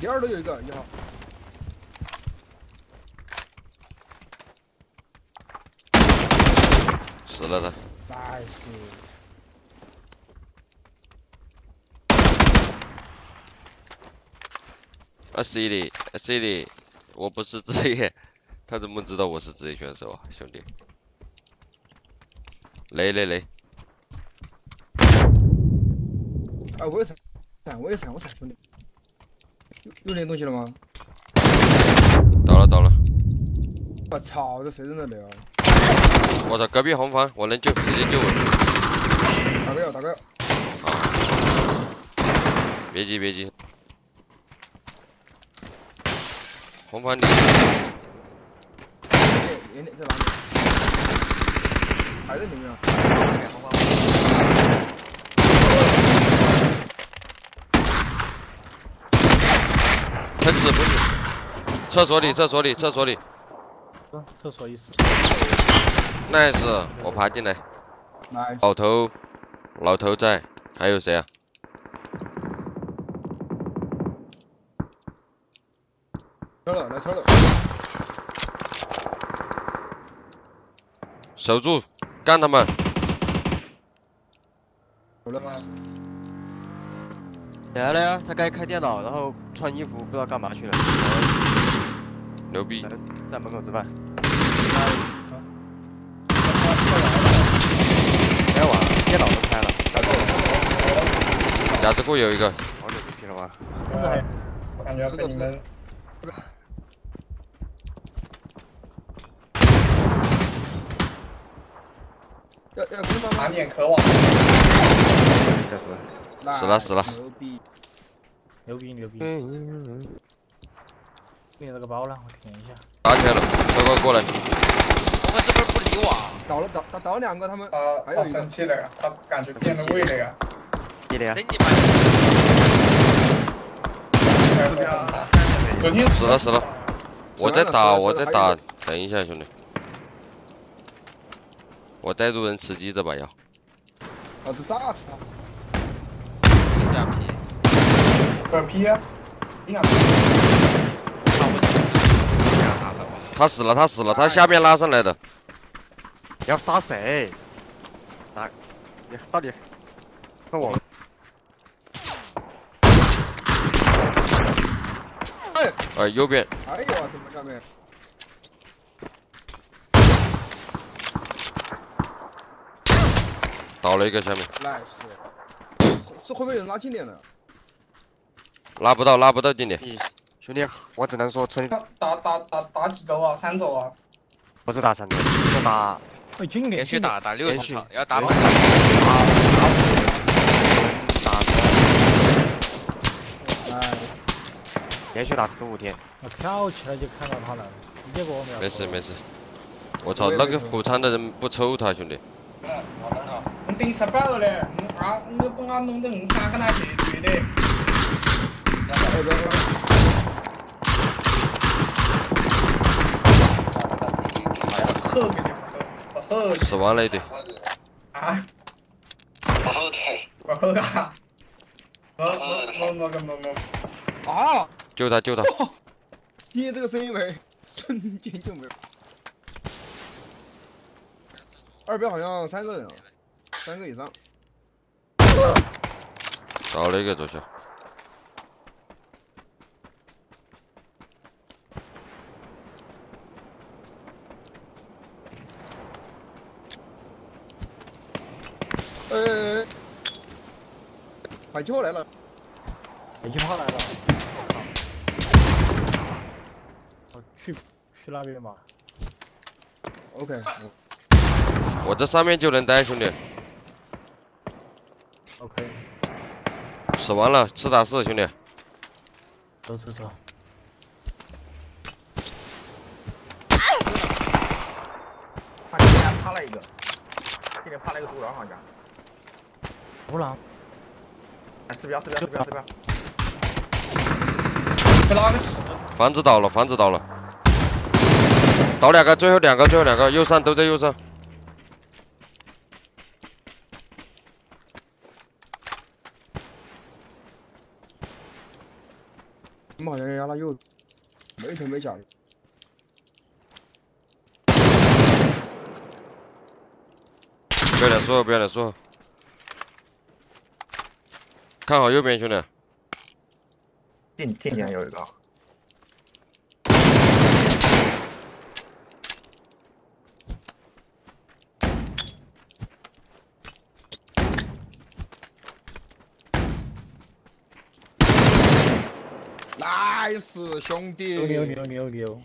一号都有一个一号。死了他。Nice。 City， 我不是职业，他怎么知道我是职业选手啊，兄弟？雷！啊，我有闪，兄弟。又扔东西了吗？倒了！我操，这谁扔的雷啊？我操，隔壁红房，我能救，直接救我。打个药。好，别急。 红房里，眼里在哪里？还在里面。红房。喷子不是，厕所里。厕所一死。nice， 我爬进来。nice。老头在，还有谁啊？ 来车了！守住，干他们！走了吗？来了呀，他该开电脑，然后穿衣服，不知道干嘛去了。牛逼！在门口吃饭。开完，电脑都开了。夹子库有一个。好久没去了吗？不是，我感觉被你们。 要跟妈妈满眼渴望。死了！牛逼！拎了个包了，我舔一下。打起来了，快过来！他们是不是不理我？倒了两个，他们。还有一个生气了呀，他感觉见了味了呀。你俩。等你们。 死了！我在打，等一下兄弟，我带路人吃鸡这把药。老子炸死他！你俩 P？ 我 P 啊！你俩 P？ 他死了！他下面拉上来的。你要杀谁？哪？你到底？看我。 哎，右边！哎呦，怎么上面？倒了一个，下面。nice， 这会不会有人拉近点了？拉不到近点。兄弟，我只能说村打几周啊？3周啊？不是打3周，是打。近点。连续打60场，要打满。打。 连续打15天，我跳起来就看到他了，直接给我秒。没事，我操，那个谷仓的人不抽他，兄弟。我等吃饱了，我把我弄得我三个那解决的。不后死完了一堆。啊？不后啊！我。啊！ 救他！爹，这个声音没，瞬间就没了。二边好像3个人啊，3个以上。找了一个左下。迫击炮来了。 去那边吧。OK， 我这上面就能待，兄弟。OK。死完了，4打4，兄弟。走。他了一个，这里趴了一个独狼好像。独狼。这边。再拉个屎。房子倒了。 倒2个，最后两个，右上都在右上。冒烟压到右，没头没脚。不要脸说，不要脸说，看好右边，兄弟。近点有一个。 nice 兄弟，牛牛牛牛牛！